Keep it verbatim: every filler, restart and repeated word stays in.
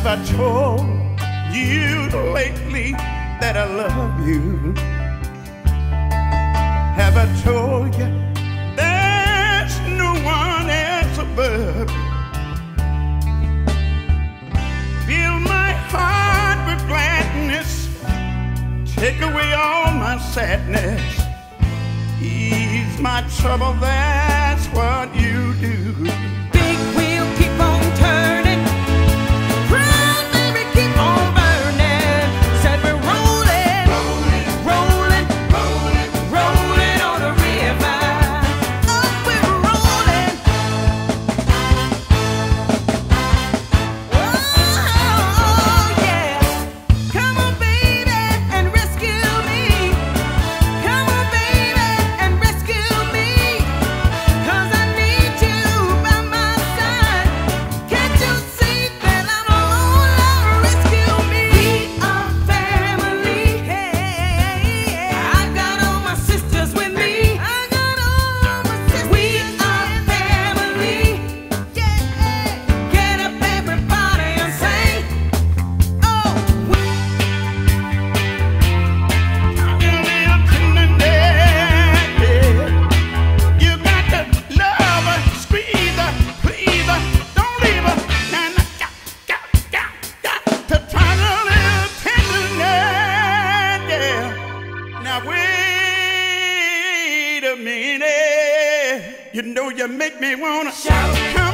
Have I told you lately that I love you? Have I told you there's no one else above you? Fill my heart with gladness, take away all my sadness, ease my trouble, that's what you do. Big wheel keep on turning, you know you make me wanna shout.